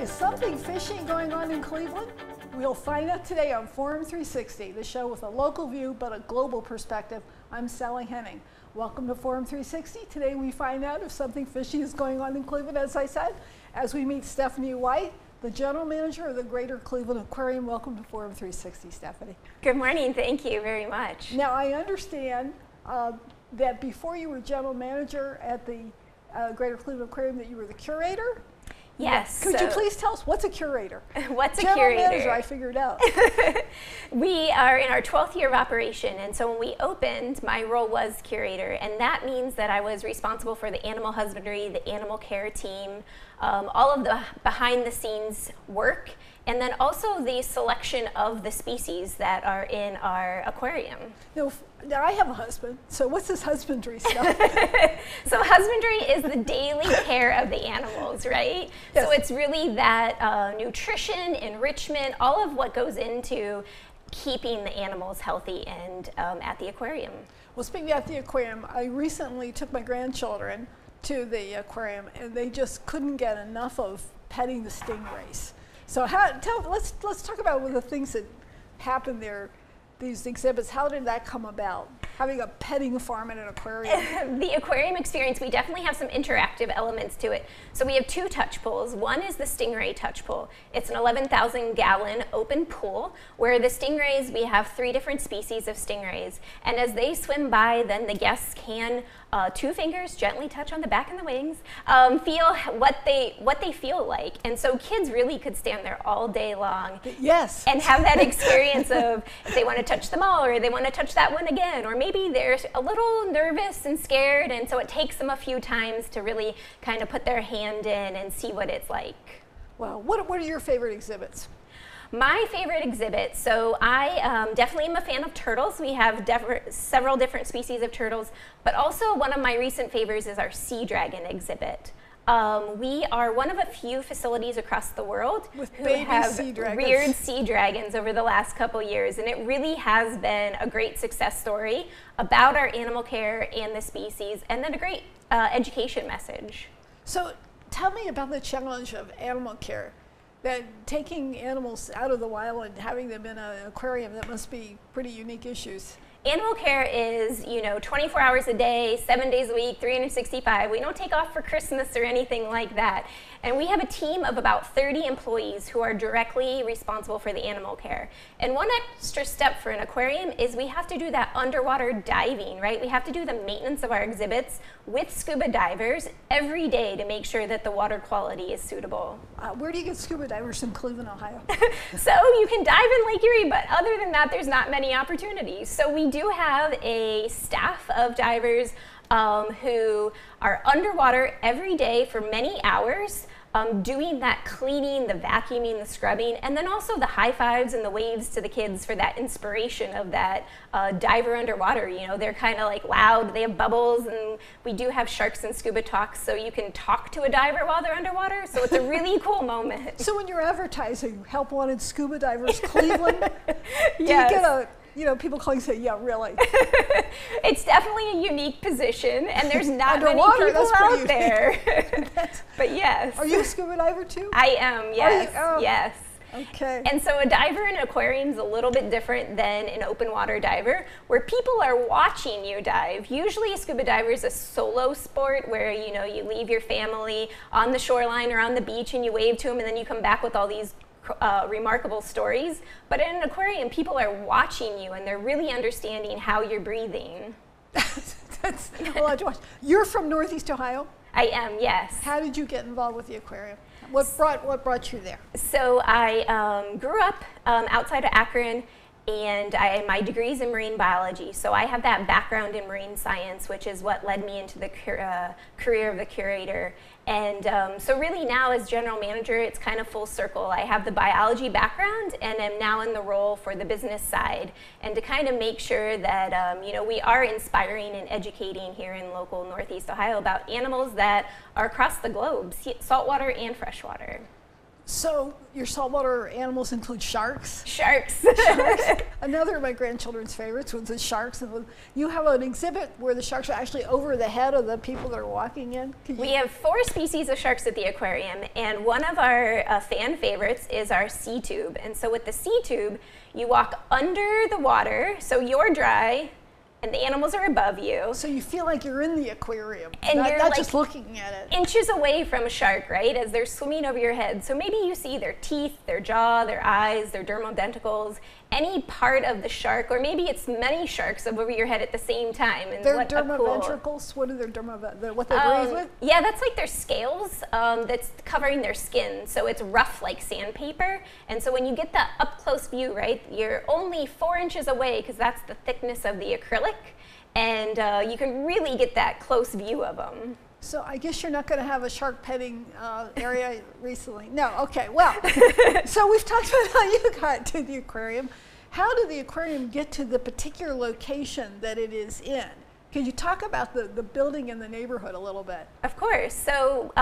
Is something fishing going on in Cleveland? We'll find out today on Forum 360, the show with a local view but a global perspective. I'm Sally Henning. Welcome to Forum 360. Today we find out if something fishy is going on in Cleveland, as I said, as we meet Stephanie White, the general manager of the Greater Cleveland Aquarium. Welcome to Forum 360, Stephanie. Good morning. Thank you very much. Now, I understand that before you were general manager at the Greater Cleveland Aquarium, that you were the curator. Yes. Could you please tell us, what's a curator? What's a curator? General manager, I figured out. We are in our 12th year of operation, and so when we opened, my role was curator, and that means that I was responsible for the animal husbandry, the animal care team, all of the behind-the-scenes work, and then also the selection of the species that are in our aquarium. Now, I have a husband, so what's this husbandry stuff? So husbandry is the daily care of the animals, right? Yes. So it's really that nutrition, enrichment, all of what goes into keeping the animals healthy and at the aquarium. Well, speaking of the aquarium, I recently took my grandchildren to the aquarium, and they just couldn't get enough of petting the stingrays. So let's talk about one of the things that happened there, these exhibits. How did that come about, having a petting farm in an aquarium? The aquarium experience, we definitely have some interactive elements to it. So we have two touch pools. One is the stingray touch pool. It's an 11,000 gallon open pool where the stingrays, we have three different species of stingrays. And as they swim by, then the guests can two fingers gently touch on the back and the wings, feel what they feel like. And so kids really could stand there all day long. Yes. And have that experience of if they want to touch them all, or they want to touch that one again, or maybe they're a little nervous and scared, and so it takes them a few times to really kind of put their hand in and see what it's like. Well, what are your favorite exhibits? My favorite exhibit, so I definitely am a fan of turtles. We have several different species of turtles, but also one of my recent favors is our sea dragon exhibit. We are one of a few facilities across the world who have reared sea dragons over the last couple years, and it really has been a great success story about our animal care and the species, and then a great education message. So tell me about the challenge of animal care. That taking animals out of the wild and having them in an aquarium, that must be pretty unique issues. Animal care is, you know, 24 hours a day, 7 days a week, 365. We don't take off for Christmas or anything like that. And we have a team of about 30 employees who are directly responsible for the animal care. And one extra step for an aquarium is we have to do that underwater diving, right? We have to do the maintenance of our exhibits with scuba divers every day to make sure that the water quality is suitable. Where do you get scuba divers in Cleveland, Ohio? So you can dive in Lake Erie, but other than that, there's not many opportunities. So we do have a staff of divers who are underwater every day for many hours, doing that cleaning, the vacuuming, the scrubbing, and then also the high fives and the waves to the kids for that inspiration of that diver underwater. You know, they're kind of like loud, they have bubbles, and we do have sharks and scuba talks, so you can talk to a diver while they're underwater, so it's a really cool moment. So when you're advertising, help wanted scuba divers Cleveland, yes. Do you get a, you know, people calling say, yeah, really. It's definitely a unique position, and there's not many people out there. But yes. Are you a scuba diver too? I am, yes, yes. Okay. And so a diver in an aquarium is a little bit different than an open water diver, where people are watching you dive. Usually a scuba diver is a solo sport where, you know, you leave your family on the shoreline or on the beach and you wave to them, and then you come back with all these remarkable stories. But in an aquarium, people are watching you, and they're really understanding how you're breathing. That's a lot to watch. You're from Northeast Ohio? I am, yes. How did you get involved with the aquarium? What brought you there? So I grew up outside of Akron, and my degree's in marine biology, so I have that background in marine science, which is what led me into the career of the curator. And so really now as general manager, it's kind of full circle. I have the biology background and am now in the role for the business side, and to kind of make sure that you know, we are inspiring and educating here in local Northeast Ohio about animals that are across the globe, saltwater and freshwater. So your saltwater animals include sharks. Sharks. Another of my grandchildren's favorites was the sharks. And you have an exhibit where the sharks are actually over the head of the people that are walking in. We have 4 species of sharks at the aquarium, and one of our fan favorites is our sea tube. And so with the sea tube, you walk under the water, so you're dry, and the animals are above you. So you feel like you're in the aquarium, and you're not like just looking at it. Inches away from a shark, right, as they're swimming over your head. So maybe you see their teeth, their jaw, their eyes, their dermal denticles, any part of the shark, or maybe it's many sharks over your head at the same time. And their dermaventricles, what are their dermaventricles, what they breathe with? Yeah, that's like their scales that's covering their skin. So it's rough like sandpaper. And so when you get that up close view, right, you're only 4 inches away because that's the thickness of the acrylic. And you can really get that close view of them. So I guess you're not going to have a shark petting area recently. No, okay, well, so we've talked about how you got to the aquarium. How did the aquarium get to the particular location that it is in? Can you talk about the building and the neighborhood a little bit? Of course. So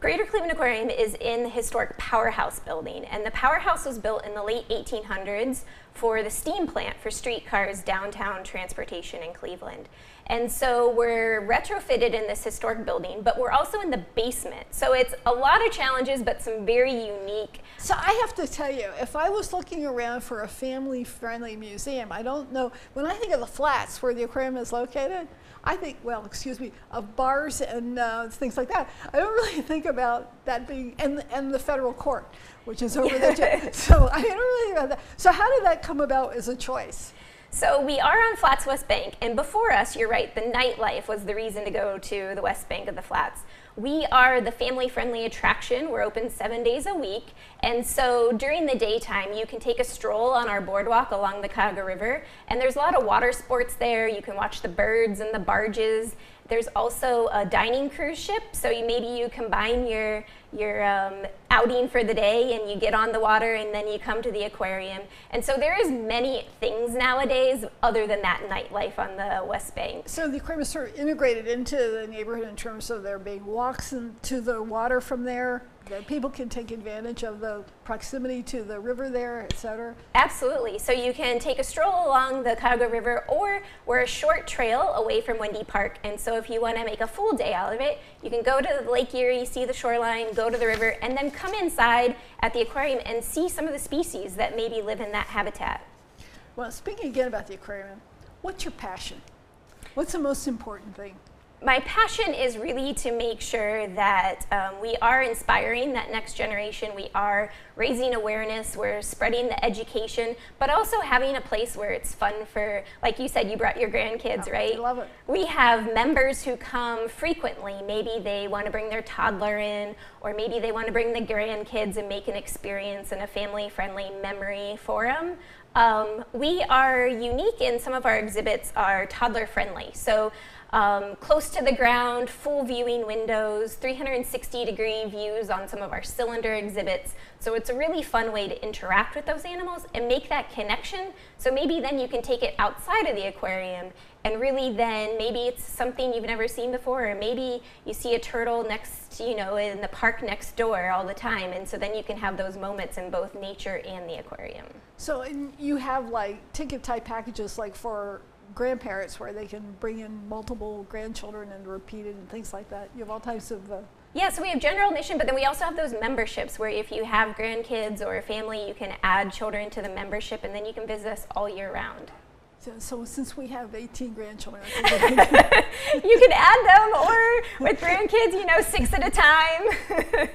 Greater Cleveland Aquarium is in the historic Powerhouse building, and the Powerhouse was built in the late 1800s for the steam plant for streetcars, downtown transportation in Cleveland. And so we're retrofitted in this historic building, but we're also in the basement. So it's a lot of challenges, but some very unique. So I have to tell you, if I was looking around for a family-friendly museum, I don't know, when I think of the flats where the aquarium is located, I think, well, excuse me, of bars and things like that. I don't really think about that being, and the federal court, which is over there. So I don't really think about that. So how did that come about as a choice? So we are on Flats West Bank, and before us, you're right, the nightlife was the reason to go to the West Bank of the Flats. We are the family-friendly attraction. We're open 7 days a week, and so during the daytime, you can take a stroll on our boardwalk along the Cuyahoga River, and there's a lot of water sports there. You can watch the birds and the barges. There's also a dining cruise ship, so maybe you combine your outing for the day and you get on the water and then you come to the aquarium. And so there is many things nowadays other than that nightlife on the West Bank. So the aquarium is sort of integrated into the neighborhood in terms of there being walks into the water from there, that people can take advantage of the proximity to the river there, et cetera? Absolutely. So you can take a stroll along the Cuyahoga River, or we're a short trail away from Wendy Park. And so if you want to make a full day out of it, you can go to Lake Erie, see the shoreline, go to the river, and then come inside at the aquarium and see some of the species that maybe live in that habitat. Well, speaking again about the aquarium, what's your passion? What's the most important thing? My passion is really to make sure that we are inspiring that next generation. We are raising awareness, we're spreading the education, but also having a place where it's fun for, like you said, you brought your grandkids, right? I love it. We have members who come frequently. Maybe they want to bring their toddler in, or maybe they want to bring the grandkids and make an experience and a family-friendly memory for them. We are unique in some of our exhibits are toddler-friendly. So close to the ground, full viewing windows, 360-degree views on some of our cylinder exhibits. So it's a really fun way to interact with those animals and make that connection. So maybe then you can take it outside of the aquarium and really then maybe it's something you've never seen before, or maybe you see a turtle next, you know, in the park next door all the time, and so then you can have those moments in both nature and the aquarium. So and you have like ticket type packages like for grandparents where they can bring in multiple grandchildren and repeat it and things like that. You have all types of yeah, so we have general admission, but then we also have those memberships where if you have grandkids or a family, you can add children to the membership, and then you can visit us all year round. So since we have 18 grandchildren, I think you can add them, or with grandkids, you know, 6 at a time.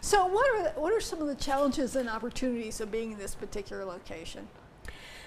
So what are some of the challenges and opportunities of being in this particular location?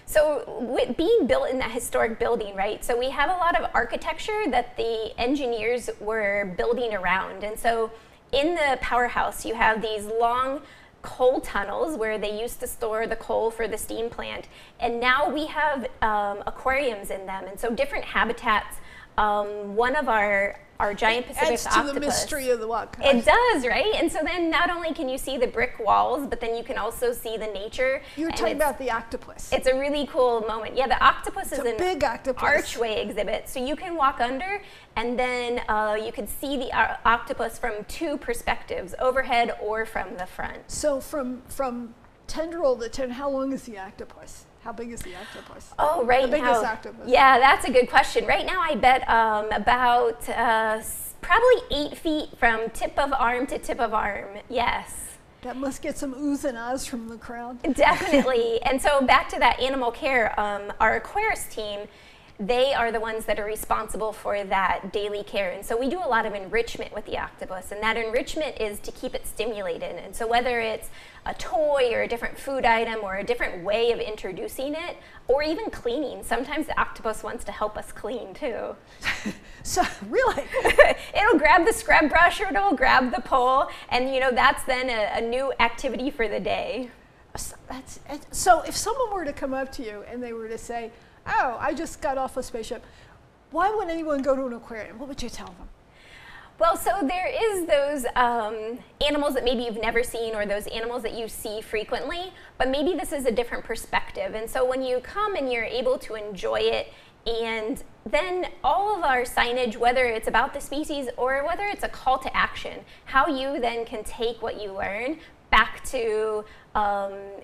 So with being built in that historic building, right, so we have a lot of architecture that the engineers were building around. And so in the Powerhouse, you have these long coal tunnels where they used to store the coal for the steam plant. And now we have aquariums in them. And so different habitats One of our giant Pacific octopus. It adds to the mystery of the walk. It does, right? And so then not only can you see the brick walls, but then you can also see the nature. You were talking about the octopus. It's a really cool moment. Yeah, the octopus is an archway exhibit. So you can walk under, and then you can see the octopus from two perspectives, overhead or from the front. So from tendril to tendril, how long is the octopus? How big is the octopus? Oh, right now. How big is the octopus? Yeah, that's a good question. Right now, I bet about probably 8 feet from tip of arm to tip of arm. Yes. That must get some oohs and ahs from the crowd. Definitely. And so back to that animal care, our aquarist team, they are the ones that are responsible for that daily care. And so we do a lot of enrichment with the octopus, and that enrichment is to keep it stimulated. And so whether it's a toy or a different food item or a different way of introducing it, or even cleaning. Sometimes the octopus wants to help us clean too. So really? It'll grab the scrub brush or it'll grab the pole, and you know, that's then a new activity for the day. So, so if someone were to come up to you and they were to say, "Oh, I just got off a spaceship," why would anyone go to an aquarium? What would you tell them? Well, so there is those animals that maybe you've never seen, or those animals that you see frequently, but maybe this is a different perspective. And so when you come and you're able to enjoy it, and then all of our signage, whether it's about the species or whether it's a call to action, how you then can take what you learn back to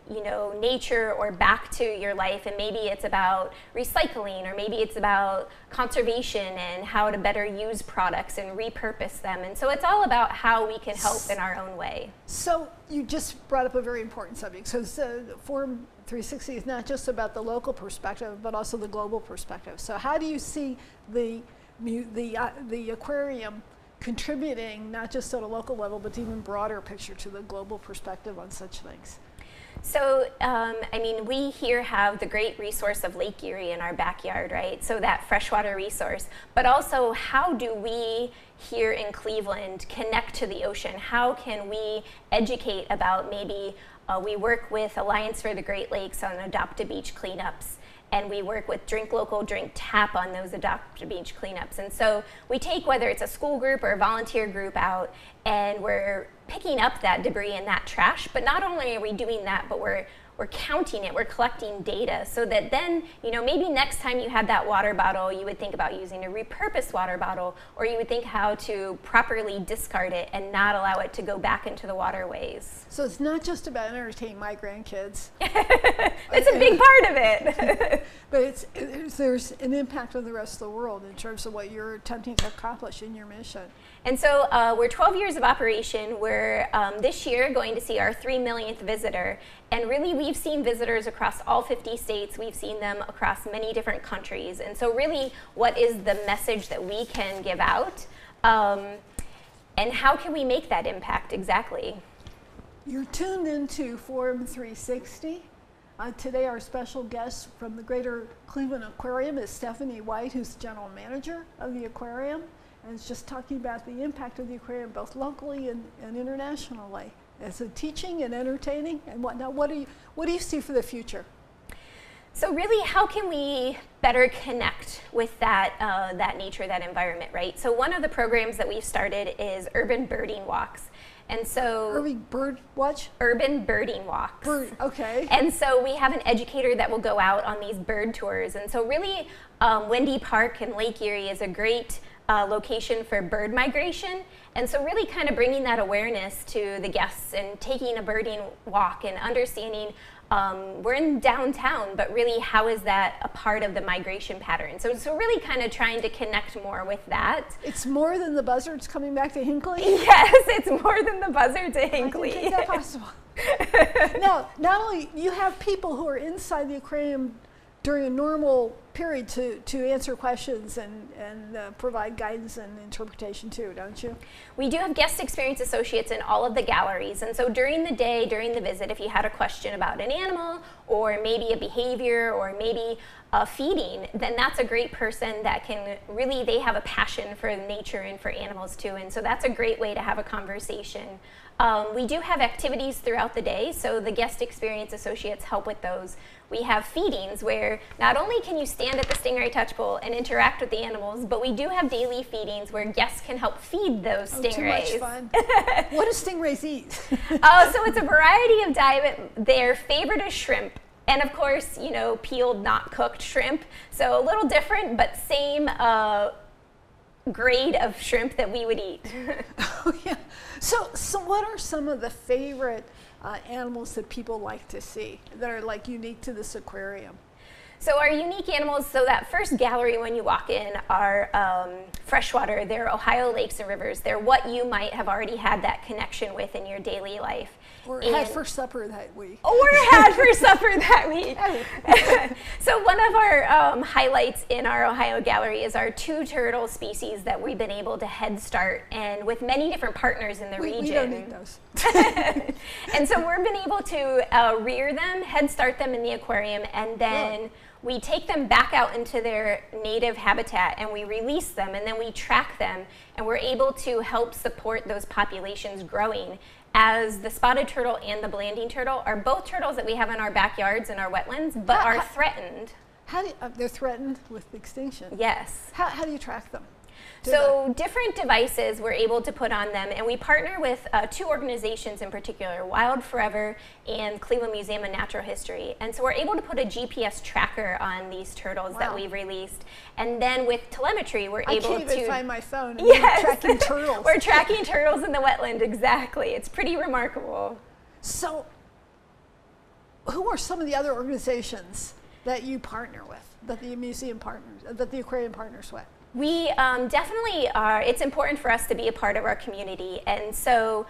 you know, nature, or back to your life. And maybe it's about recycling, or maybe it's about conservation and how to better use products and repurpose them. And so it's all about how we can help in our own way. So you just brought up a very important subject. So Forum 360 is not just about the local perspective, but also the global perspective. So how do you see the aquarium contributing not just at a local level, but even broader picture to the global perspective on such things? So, I mean, we here have the great resource of Lake Erie in our backyard, right? So that freshwater resource, but also how do we here in Cleveland connect to the ocean? How can we educate about maybe, we work with Alliance for the Great Lakes on adopt-a-beach cleanups, and we work with Drink Local, Drink Tap on those adopt-a-beach cleanups. And so we take, whether it's a school group or a volunteer group out, and we're picking up that debris and that trash. But not only are we doing that, but we're counting it, we're collecting data, so that then, you know, maybe next time you had that water bottle, you would think about using a repurposed water bottle, or you would think how to properly discard it and not allow it to go back into the waterways. So it's not just about entertaining my grandkids. That's a big part of it. But there's an impact on the rest of the world in terms of what you're attempting to accomplish in your mission. And so we're 12 years of operation. We're this year going to see our 3 millionth visitor. And really, we've seen visitors across all 50 states. We've seen them across many different countries. And so really, what is the message that we can give out? And how can we make that impact exactly? You're tuned into Forum 360. Today, our special guest from the Greater Cleveland Aquarium is Stephanie White, who's the general manager of the aquarium, and is just talking about the impact of the aquarium both locally and internationally. As a teaching and entertaining and whatnot, what do you see for the future? So really, how can we better connect with that, that nature, that environment, right? So one of the programs that we've started is urban birding walks. And so urban birding walks. Okay. And so we have an educator that will go out on these bird tours. And so really, Wendy Park in Lake Erie is a great location for bird migration. And so really kind of bringing that awareness to the guests and taking a birding walk and understanding we're in downtown, but really how is that a part of the migration pattern? So really kind of trying to connect more with that. It's more than the buzzards coming back to Hinckley? Yes, it's more than the buzzards to Hinckley. I didn't think that possible. Now, not only you have people who are inside the aquarium during a normal period to answer questions and provide guidance and interpretation too, don't you? We do have guest experience associates in all of the galleries. And so during the day, during the visit, if you had a question about an animal or maybe a behavior or maybe feeding, then that's a great person that can really, they have a passion for nature and for animals too. And so that's a great way to have a conversation. We do have activities throughout the day, so the guest experience associates help with those. We have feedings where not only can you stand stand at the Stingray Touch Bowl and interact with the animals, but we do have daily feedings where guests can help feed those stingrays. Too much fun. What do stingrays eat? Oh, so it's a variety of diet. Their favorite is shrimp. And of course, you know, peeled, not cooked shrimp. So a little different, but same grade of shrimp that we would eat. Oh, yeah. So what are some of the favorite animals that people like to see that are like unique to this aquarium? So our unique animals, so that first gallery when you walk in are freshwater. They're Ohio lakes and rivers. They're what you might have already had that connection with in your daily life. Or had for supper that week. Or had for supper that week. So one of our highlights in our Ohio gallery is our 2 turtle species that we've been able to head start and with many different partners in the region. We don't need those. And so we've been able to rear them, head start them in the aquarium, and then we take them back out into their native habitat and we release them and then we track them and we're able to help support those populations growing as the spotted turtle and the blanding turtle are both turtles that we have in our backyards and our wetlands but are threatened. How do you, they're threatened with extinction? Yes. How do you track them? So different devices we're able to put on them, and we partner with 2 organizations in particular, Wild Forever and Cleveland Museum of Natural History. And so we're able to put a GPS tracker on these turtles that we've released. And then with telemetry, we're able to... I can't even find my phone. Yes. We're tracking turtles. We're tracking turtles in the wetland, exactly. It's pretty remarkable. So who are some of the other organizations that you partner with, that the museum partners, that the aquarium partners with? We definitely are, it's important for us to be a part of our community, and so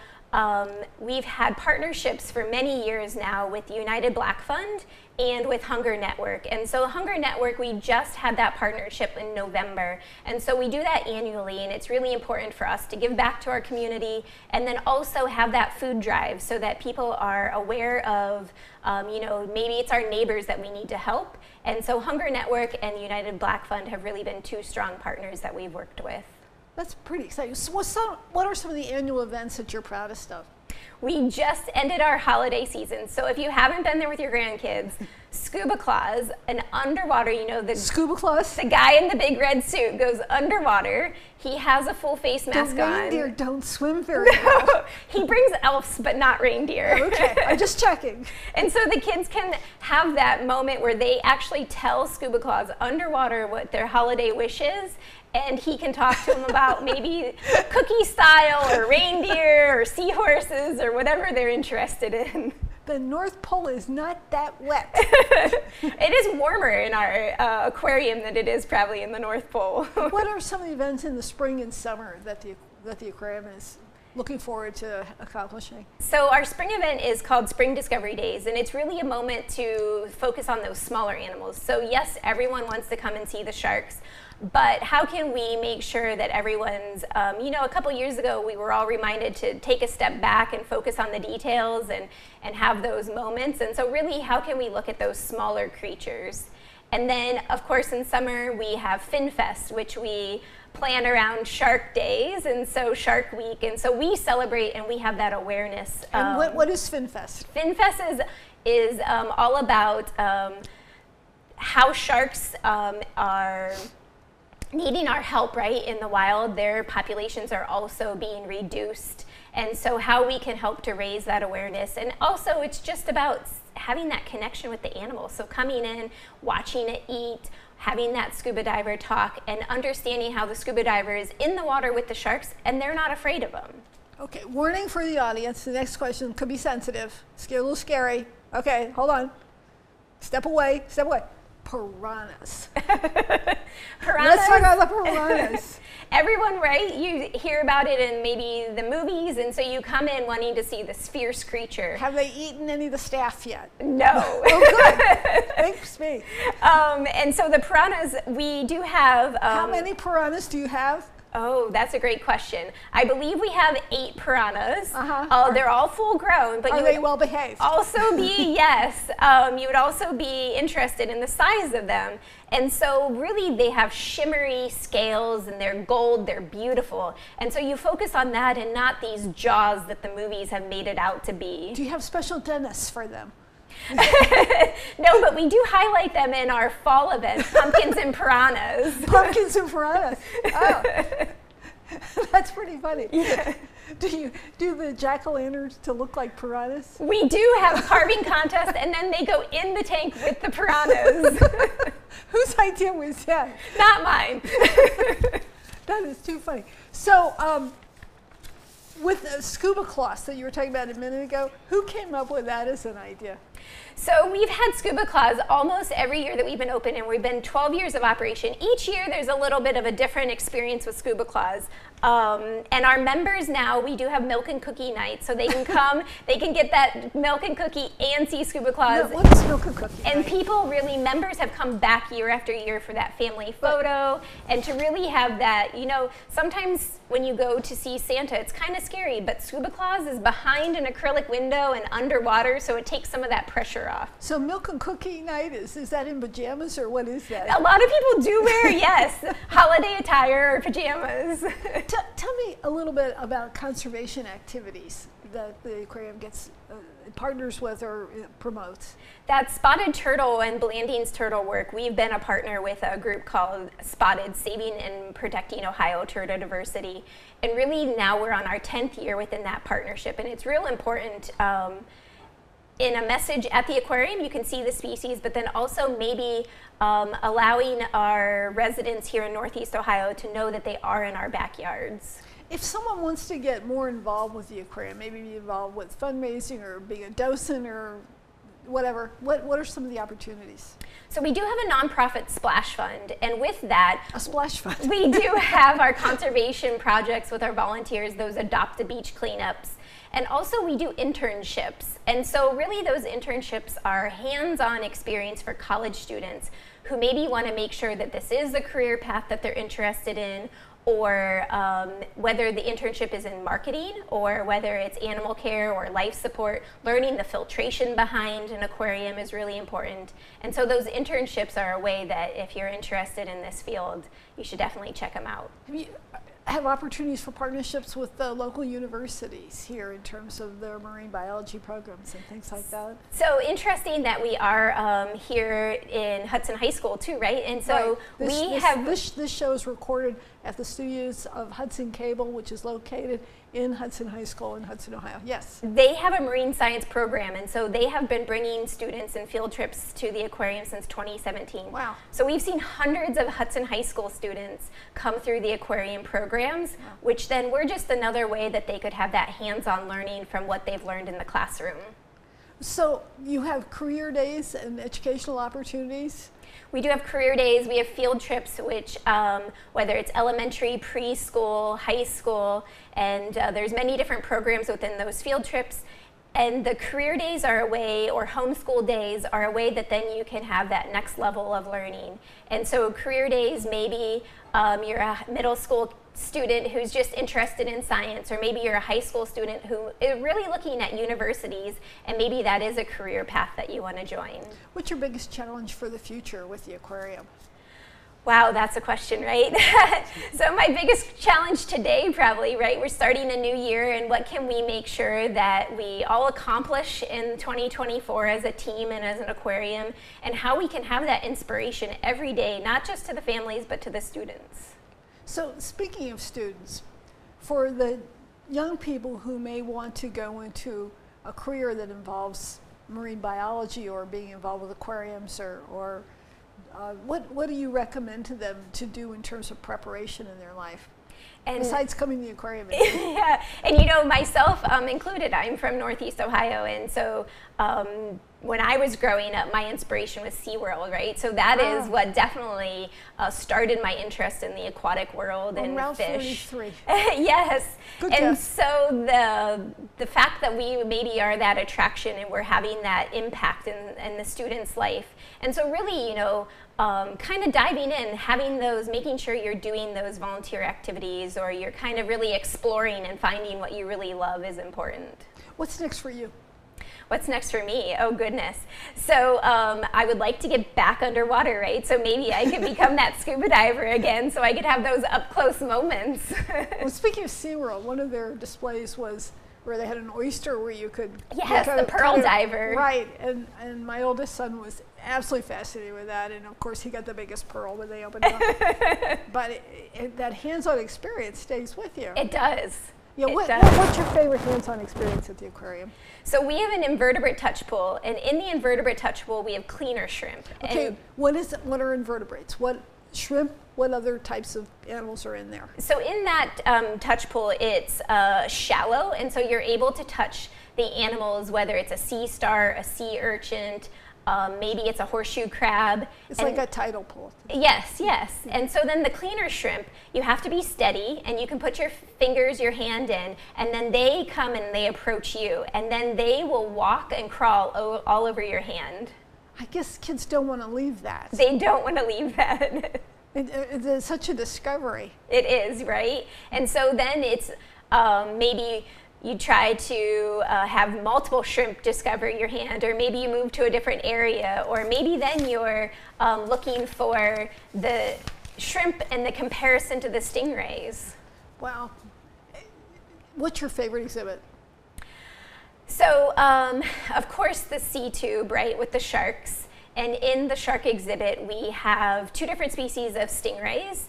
we've had partnerships for many years now with United Black Fund and with Hunger Network. And so Hunger Network, we just had that partnership in November, and so we do that annually, and it's really important for us to give back to our community and then also have that food drive so that people are aware of, you know, maybe it's our neighbors that we need to help. And so Hunger Network and United Black Fund have really been 2 strong partners that we've worked with. That's pretty exciting. So what are some of the annual events that you're proudest of? We just ended our holiday season, so if you haven't been there with your grandkids, Scuba Claus, an underwater, you know, the Scuba Claus, the guy in the big red suit goes underwater. He has a full face mask on. The reindeer don't swim very well. He brings elves, but not reindeer. Okay, I'm just checking. And so the kids can have that moment where they actually tell Scuba Claus underwater what their holiday wish is, and he can talk to them about maybe cookie style or reindeer or seahorses or whatever they're interested in. The North Pole is not that wet. It is warmer in our aquarium than it is probably in the North Pole. What are some of the events in the spring and summer that the aquarium is looking forward to accomplishing? So our spring event is called Spring Discovery Days, and it's really a moment to focus on those smaller animals. So yes, everyone wants to come and see the sharks, but how can we make sure that everyone's, you know, a couple years ago we were all reminded to take a step back and focus on the details and have those moments. And so really, how can we look at those smaller creatures? And then, of course, in summer, we have Fin Fest, which we plan around shark days, and so Shark Week. And so we celebrate and we have that awareness. And what is Fin Fest? Fin Fest is all about how sharks are needing our help, right, in the wild. Their populations are also being reduced. And so how we can help to raise that awareness. And also, it's just about having that connection with the animal. So coming in, watching it eat, having that scuba diver talk, and understanding how the scuba diver is in the water with the sharks, and they're not afraid of them. Okay, warning for the audience. The next question could be sensitive. It's a little scary. Okay, hold on. Step away, step away. Piranhas. Let's talk about the piranhas. Everyone, right? You hear about it in maybe the movies, and so you come in wanting to see this fierce creature. Have they eaten any of the staff yet? No. Oh, good. Thanks, me. And so the piranhas, we do have... how many piranhas do you have? Oh, that's a great question. I believe we have 8 piranhas. They're all full grown, but are they well behaved? Also be yes. You would also be interested in the size of them, and so really they have shimmery scales and they're gold. They're beautiful, and so you focus on that and not these jaws that the movies have made it out to be. Do you have special dentists for them? No, but we do highlight them in our fall events, pumpkins and piranhas. Pumpkins and piranhas. Oh. That's pretty funny. Yeah. Do you do the jack-o'-lanterns to look like piranhas? We do have carving contests, and then they go in the tank with the piranhas. Whose idea was that? Not mine. That is too funny. So with the scuba cloths that you were talking about a minute ago, who came up with that as an idea? So we've had scuba claws almost every year that we've been open, and we've been 12 years of operation. Each year there's a little bit of a different experience with scuba claws. And our members now, we do have milk and cookie night, so they can come, they can get that milk and cookie and see scuba claws. No, what's milk and cookie night? People really, members have come back year after year for that family photo, and to really have that, you know, sometimes when you go to see Santa, it's kind of scary, but scuba claws is behind an acrylic window and underwater, so it takes some of that pressure off. So milk and cookie night, is that in pajamas or what is that? A lot of people do wear, yes, holiday attire or pajamas. Tell me a little bit about conservation activities that the aquarium gets partners with or promotes. That spotted turtle and Blanding's turtle work, we've been a partner with a group called Spotted Saving and Protecting Ohio Turtle Diversity, and really now we're on our 10th year within that partnership, and it's real important. In a message at the aquarium, you can see the species, but then also maybe allowing our residents here in Northeast Ohio to know that they are in our backyards. If someone wants to get more involved with the aquarium, maybe be involved with fundraising or being a docent or whatever, what are some of the opportunities? So we do have a nonprofit splash fund, and with that, a splash fund. We do have our conservation projects with our volunteers, those adopt the beach cleanups. And also we do internships, and so really those internships are hands-on experience for college students who maybe want to make sure that this is the career path that they're interested in, or whether the internship is in marketing or whether it's animal care or life support. Learning the filtration behind an aquarium is really important, and so those internships are a way that if you're interested in this field, you should definitely check them out. Have opportunities for partnerships with the local universities here in terms of their marine biology programs and things like that? So interesting that we are here in Hudson High School too, right? And so right. This show is recorded at the studios of Hudson Cable, which is located in Hudson High School in Hudson, Ohio. Yes. They have a marine science program, and so they have been bringing students and field trips to the aquarium since 2017. Wow. So we've seen hundreds of Hudson High School students come through the aquarium programs, wow. Which then were just another way that they could have that hands-on learning from what they've learned in the classroom. So you have career days and educational opportunities? We do have career days, we have field trips, which whether it's elementary, preschool, high school, and there's many different programs within those field trips. And the career days are a way, or homeschool days are a way that then you can have that next level of learning. And so career days, maybe you're a middle school student who's just interested in science, or maybe you're a high school student who is really looking at universities, and maybe that is a career path that you want to join. What's your biggest challenge for the future with the aquarium? Wow, that's a question, right? So my biggest challenge today probably, right? We're starting a new year, and what can we make sure that we all accomplish in 2024 as a team and as an aquarium, and how we can have that inspiration every day, not just to the families, but to the students. So speaking of students, for the young people who may want to go into a career that involves marine biology or being involved with aquariums, or what do you recommend to them to do in terms of preparation in their life? And besides coming to the aquarium. Yeah, and you know, myself included, I'm from Northeast Ohio, and so when I was growing up, my inspiration was SeaWorld, right? So that is what definitely started my interest in the aquatic world and fish. 43. Yes, good and guess. So the fact that we maybe are that attraction and we're having that impact in the student's life, and so really, you know, kind of diving in, having those, making sure you're doing those volunteer activities, or you're kind of really exploring and finding what you really love is important. What's next for you? What's next for me? Oh, goodness. So I would like to get back underwater, right? So maybe I could become that scuba diver again, so I could have those up-close moments. Well, speaking of SeaWorld, one of their displays was where they had an oyster where you could... Yes, the pearl diver. Right, and my oldest son was absolutely fascinated with that, and of course he got the biggest pearl when they opened it up. But that hands-on experience stays with you. It does. Yeah, what's your favorite hands-on experience at the aquarium? So we have an invertebrate touch pool, and in the invertebrate touch pool we have cleaner shrimp. Okay, what are invertebrates? What shrimp? What other types of animals are in there? So in that touch pool, it's shallow, and so you're able to touch the animals, whether it's a sea star, a sea urchin, maybe it's a horseshoe crab. It's like a tidal pool. Yes, yes. And so then the cleaner shrimp, you have to be steady, and you can put your fingers, your hand in, and then they come and they approach you, and then they will walk and crawl all over your hand. I guess kids don't want to leave that. They don't want to leave that. It's such a discovery. It is, right? And so then it's maybe you try to have multiple shrimp discover your hand, or maybe you move to a different area, or maybe then you're looking for the shrimp and the comparison to the stingrays. Wow. What's your favorite exhibit? So, of course, the sea tube, right, with the sharks. And in the shark exhibit, we have 2 different species of stingrays,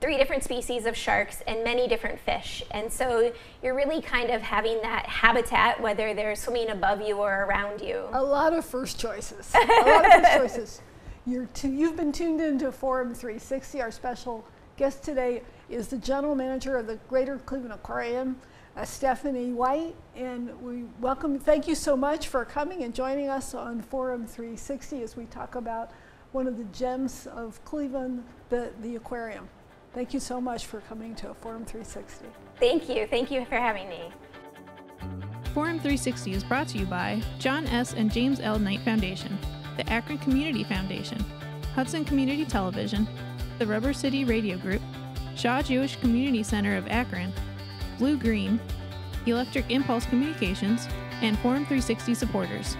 3 different species of sharks, and many different fish. And so you're really kind of having that habitat, whether they're swimming above you or around you. A lot of first choices. A lot of first choices. You've been tuned into Forum 360. Our special guest today is the general manager of the Greater Cleveland Aquarium, Stephanie White, and we welcome. Thank you so much for coming and joining us on Forum 360 as we talk about one of the gems of Cleveland, the aquarium. Thank you so much for coming to Forum 360. Thank you. Thank you for having me. Forum 360 is brought to you by John S. and James L. Knight Foundation, the Akron Community Foundation, Hudson Community Television, the Rubber City Radio Group, Shaw Jewish Community Center of Akron, Blue Green, Electric Impulse Communications, and Forum 360 supporters.